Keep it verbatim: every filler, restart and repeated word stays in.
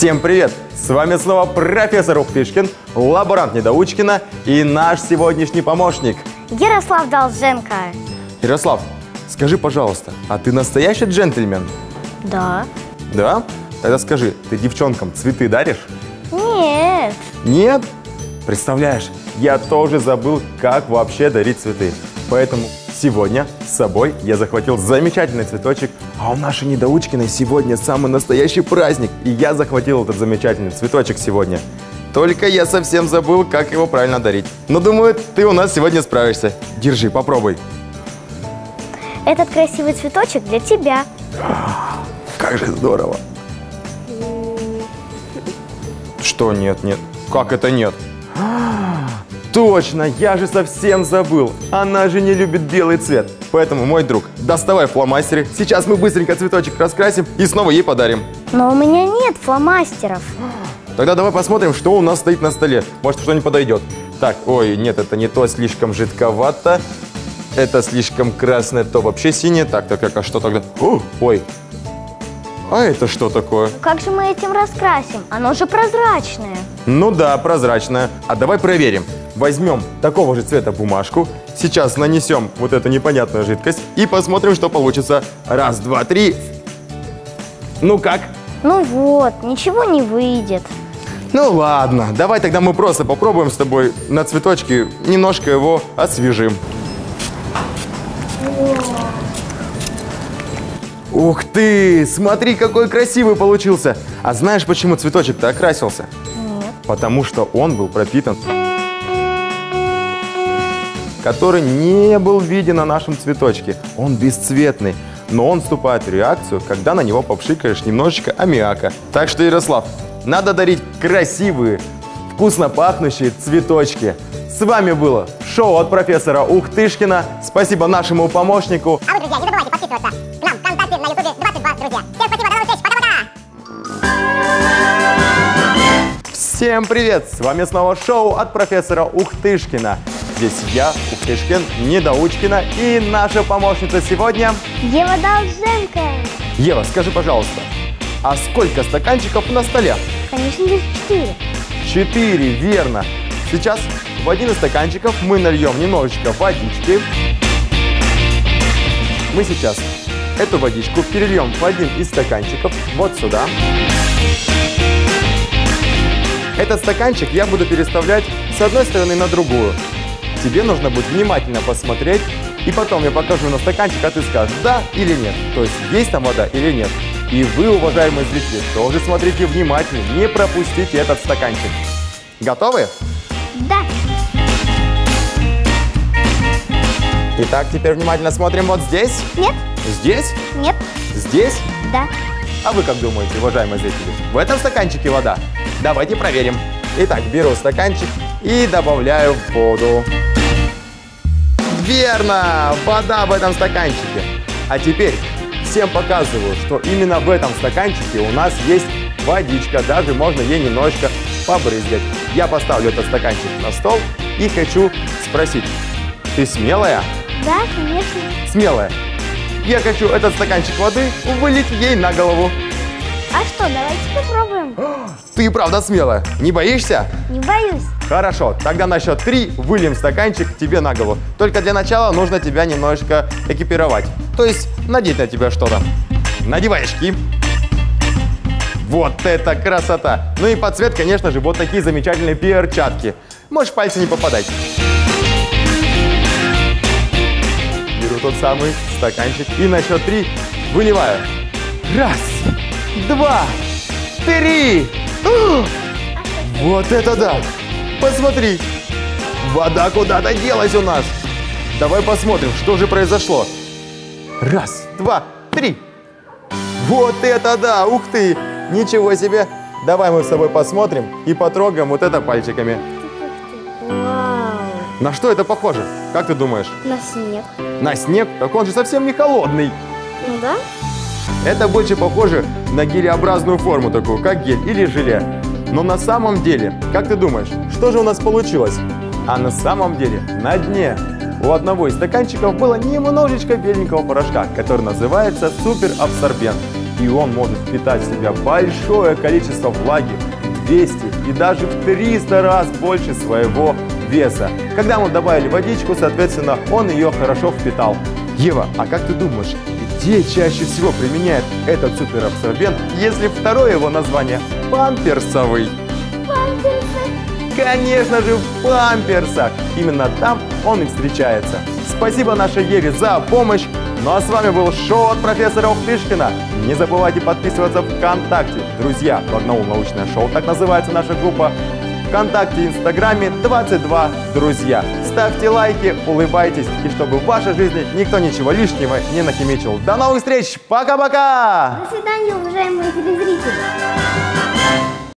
Всем привет! С вами снова профессор Ухтышкин, лаборант Недоучкина и наш сегодняшний помощник Ярослав Долженко. Ярослав, скажи, пожалуйста, а ты настоящий джентльмен? Да. Да? Тогда скажи, ты девчонкам цветы даришь? Нет. Нет? Представляешь, я тоже забыл, как вообще дарить цветы. Поэтому сегодня с собой я захватил замечательный цветочек, а у нашей Недоучкиной сегодня самый настоящий праздник, и я захватил этот замечательный цветочек сегодня. Только я совсем забыл, как его правильно дарить. Но думаю, ты у нас сегодня справишься. Держи, попробуй. Этот красивый цветочек для тебя. А, как же здорово. Что нет, нет? Как это нет? Точно, я же совсем забыл. Она же не любит белый цвет. Поэтому, мой друг, доставай фломастеры. Сейчас мы быстренько цветочек раскрасим и снова ей подарим. Но у меня нет фломастеров. Тогда давай посмотрим, что у нас стоит на столе. Может, что-нибудь подойдет. Так, ой, нет, это не то, слишком жидковато. Это слишком красное, то вообще синее. Так, так, так, а что тогда? О, ой, а это что такое? Как же мы этим раскрасим? Оно же прозрачное. Ну да, прозрачное. А давай проверим. Возьмем такого же цвета бумажку, сейчас нанесем вот эту непонятную жидкость и посмотрим, что получится. Раз, два, три. Ну как? Ну вот, ничего не выйдет. Ну ладно, давай тогда мы просто попробуем с тобой на цветочке, немножко его освежим. Ух ты, смотри, какой красивый получился. А знаешь, почему цветочек-то окрасился? Нет. Потому что он был пропитан... который не был виден на нашем цветочке. Он бесцветный, но он вступает в реакцию, когда на него попшикаешь немножечко аммиака. Так что, Ярослав, надо дарить красивые, вкусно пахнущие цветочки. С вами было шоу от профессора Ухтышкина. Спасибо нашему помощнику. А вы, друзья, не забывайте подписываться к нам в ВКонтакте на Ютубе двадцать два, друзья. Всем спасибо, до новых встреч, пока-пока! Всем привет, с вами снова шоу от профессора Ухтышкина. Здесь я, Упкишкин, Недоучкина и наша помощница сегодня... Ева Долженко. Ева, скажи, пожалуйста, а сколько стаканчиков на столе? Конечно, здесь четыре. Четыре, верно. Сейчас в один из стаканчиков мы нальем немножечко водички. Мы сейчас эту водичку перельем в один из стаканчиков вот сюда. Этот стаканчик я буду переставлять с одной стороны на другую. Тебе нужно будет внимательно посмотреть, и потом я покажу на стаканчик, а ты скажешь «да» или «нет». То есть, есть там вода или нет. И вы, уважаемые зрители, тоже смотрите внимательно, не пропустите этот стаканчик. Готовы? Да. Итак, теперь внимательно смотрим вот здесь. Нет. Здесь? Нет. Здесь? Да. А вы как думаете, уважаемые зрители, в этом стаканчике вода? Давайте проверим. Итак, беру стаканчик и добавляю воду. Верно! Вода в этом стаканчике. А теперь всем показываю, что именно в этом стаканчике у нас есть водичка. Даже можно ей немножечко побрызгать. Я поставлю этот стаканчик на стол и хочу спросить. Ты смелая? Да, конечно. Смелая. Я хочу этот стаканчик воды вылить ей на голову. А что, давайте попробуем. Ты правда смелая. Не боишься? Не боюсь. Хорошо, тогда на счет три выльем стаканчик тебе на голову. Только для начала нужно тебя немножечко экипировать. То есть надеть на тебя что-то. Надевай очки. Вот это красота. Ну и под цвет, конечно же, вот такие замечательные перчатки. Можешь пальцы не попадать. Беру тот самый стаканчик и на счет три выливаю. Раз, два, три. А! Вот это да! Посмотри! Вода куда-то делась у нас! Давай посмотрим, что же произошло. Раз, два, три. Вот это да! Ух ты! Ничего себе! Давай мы с тобой посмотрим и потрогаем вот это пальчиками. Вау! На что это похоже? Как ты думаешь? На снег. На снег? Так он же совсем не холодный. Ну да. Это больше похоже на гелеобразную форму такую, как гель или желе. Но на самом деле, как ты думаешь, что же у нас получилось? А на самом деле, на дне у одного из стаканчиков было немножечко беленького порошка, который называется суперабсорбент. и он может впитать в себя большое количество влаги, двести и даже в триста раз больше своего веса. Когда мы добавили водичку, соответственно, он ее хорошо впитал. Ева, а как ты думаешь, где чаще всего применяют этот суперабсорбент, если второе его название памперсовый? Памперсы. Конечно же, в памперсах. Именно там он и встречается. Спасибо нашей Еве за помощь. Ну а с вами был шоу от профессора Ухтышкина. Не забывайте подписываться ВКонтакте. Друзья, в Агноул научное шоу, так называется наша группа. ВКонтакте и Инстаграме двадцать два друзья. Ставьте лайки, улыбайтесь, и чтобы в вашей жизни никто ничего лишнего не нахимичил. До новых встреч! Пока-пока! До свидания, уважаемые телезрители!